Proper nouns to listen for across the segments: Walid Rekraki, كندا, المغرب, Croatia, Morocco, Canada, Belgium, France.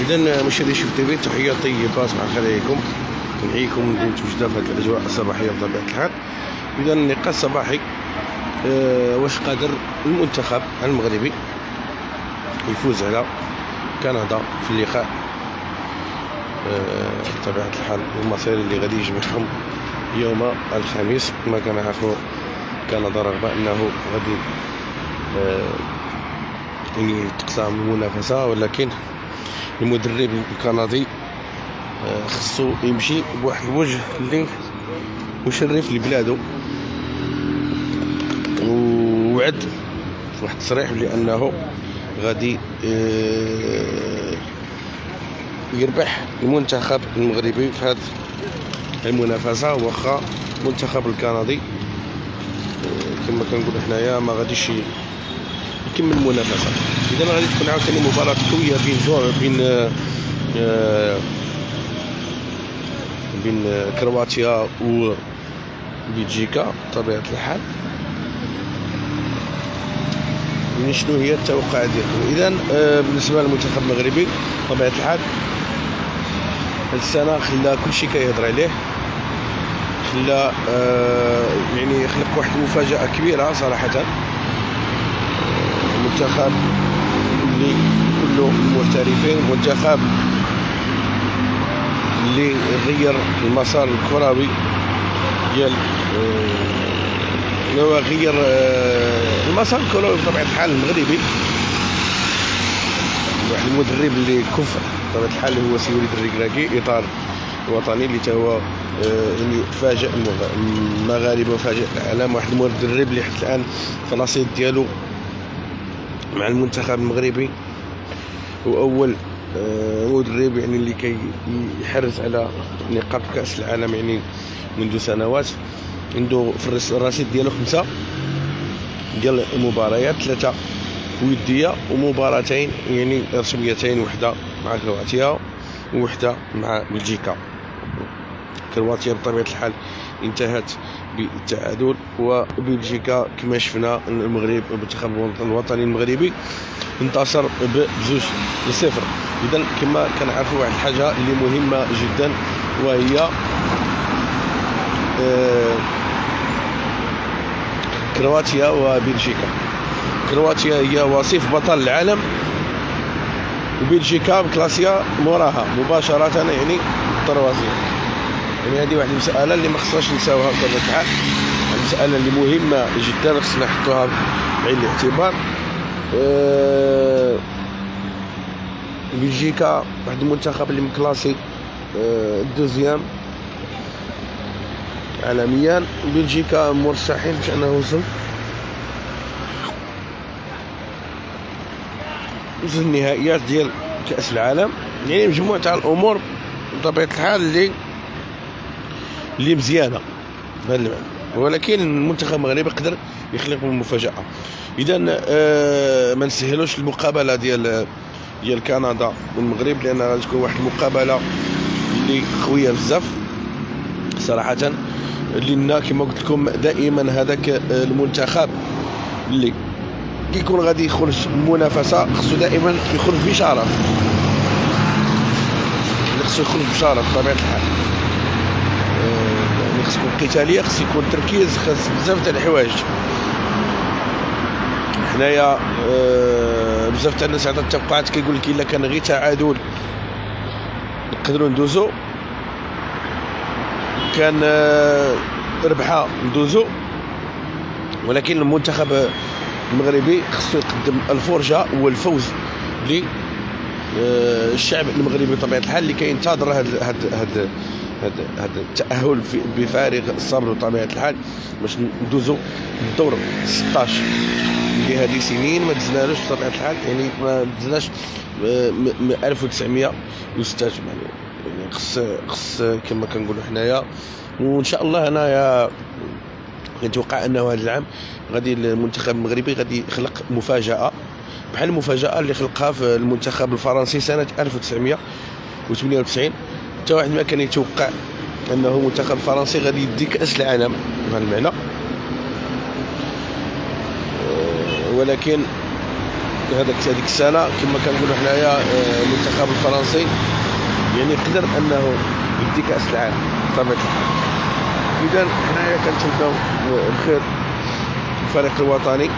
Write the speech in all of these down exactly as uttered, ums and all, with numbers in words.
اذا مشاهدي شفت البيت، تحيه طيبه صباح الخير عليكم، نحييكم ونكون متواجده في هذه الاجواء الصباحيه بطبيعه الحال. اذا النقاش الصباحي أه واش قادر المنتخب المغربي يفوز على كندا في اللقاء أه بطبيعه الحال المصير اللي غادي يجمعهم يوم الخميس. كما كنعرفوا كندا رغم انه غادي يعني تقسم المنافسه، ولكن المدرب الكندي خصو يمشي بواحد الوجه اللي مشرف لبلادو، ووعد في واحد التصريح بانه غادي يربح المنتخب المغربي في هذه المنافسه، واخا المنتخب الكندي كما كنقولوا حنايا ما غاديش كم المنافسه. اذا غادي تكون عاوتاني مباراه قويه بين جوع بين آه بين كرواتيا وبلجيكا بطبيعه الحال. شنو هي التوقعات ديالكم؟ اذا آه بالنسبه للمنتخب المغربي بطبيعه الحال هاد السنه خلا كلشي كيهضر عليه، خلا آه يعني خلق واحد المفاجاه كبيره صراحه، منتخب اللي كله محترفين، منتخب اللي غير المسار الكروي ديال هو غير المسار الكروي بطبيعه الحال المغربي. واحد المدرب اللي كفء بطبيعه الحال هو سي وليد الركراكي، اطار وطني اللي تا هو اللي فاجئ المغاربه وفاجئ العالم. واحد المدرب اللي حتى الان التناصيد ديالو مع المنتخب المغربي واول مدرب يعني اللي كي يحرز على نقاط كاس العالم يعني منذ سنوات. عنده في الرصيد ديالو خمسه ديال المباريات، ثلاثه وديه ومباراتين يعني رسميتين، وحده مع كرواتيا ووحده مع بلجيكا. كرواتيا بطبيعه الحال انتهت بالتعادل، وبلجيكا كما شفنا المغرب المنتخب الوطني المغربي انتصر بجوج لصفر. اذا كما كنعرفوا واحد الحاجه اللي مهمه جدا، وهي كرواتيا وبلجيكا. كرواتيا هي وصيف بطل العالم، وبلجيكا كلاسيا موراها مباشره يعني طروازيه. يعني هذه واحد المسألة اللي ما خصناش نساوها بطبيعة الحال، المسألة اللي مهمة جدا خصنا نحطوها بعين الاعتبار. أه بلجيكا واحد المنتخب اللي مكلاسي أه الدوزيام عالميا، بلجيكا مرشحين باش انه وصل وصل النهائيات ديال كأس العالم. يعني مجموعة تاع الأمور بطبيعة الحال اللي اللي مزيانه بهذا المعنى، ولكن المنتخب المغربي يقدر يخلق من مفاجاه. اذا آه ما نسهلوش المقابله ديال ديال كندا والمغرب، لان غادي تكون واحد المقابله اللي قويه بزاف صراحه، لان كما قلت لكم دائما هذاك المنتخب اللي كيكون غادي يخرج المنافسه خصو دائما يخرج بشرف، اللي خصو يخرج بشرف بطبيعه الحال. خص يكون قتاليه، خص يكون تركيز، خص بزاف تاع الحوايج. حنايا أه بزاف تاع الناس عطات التوقعات، كيقول لك الا كان غير تعادل نقدروا ندوزو، كان أه ربحه ندوزو. ولكن المنتخب المغربي خصو يقدم الفرجه والفوز ل أه الشعب المغربي بطبيعه الحال، اللي كينتظر هاد هاد هاد هذا هذا التأهل بفارغ الصبر بطبيعة الحال، باش ندوزو للدور ستة عشر اللي هذه سنين ما دزناهوش بطبيعة الحال، يعني ما دزناش من ألف وتسعمية وستة وثمانين. يعني خص خص كما كنقولوا حنايا، وان شاء الله انايا كنتوقع انه هذا العام غادي المنتخب المغربي غادي يخلق مفاجأة بحال المفاجأة اللي خلقها في المنتخب الفرنسي سنة ألف وتسعمية وثمانية وتسعين. حتى واحد ما كان يتوقع انه المنتخب الفرنسي غادي يدي كاس العالم بهذا المعنى، ولكن هذاك هذيك السنه كما كنقولوا حنايا المنتخب الفرنسي يعني قدر انه يدي كاس العالم بطبيعه الحال. اذا حنايا كنتمناو الخير الفريق الوطني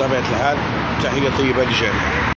بطبيعه الحال. تحيه طيبه للجميع.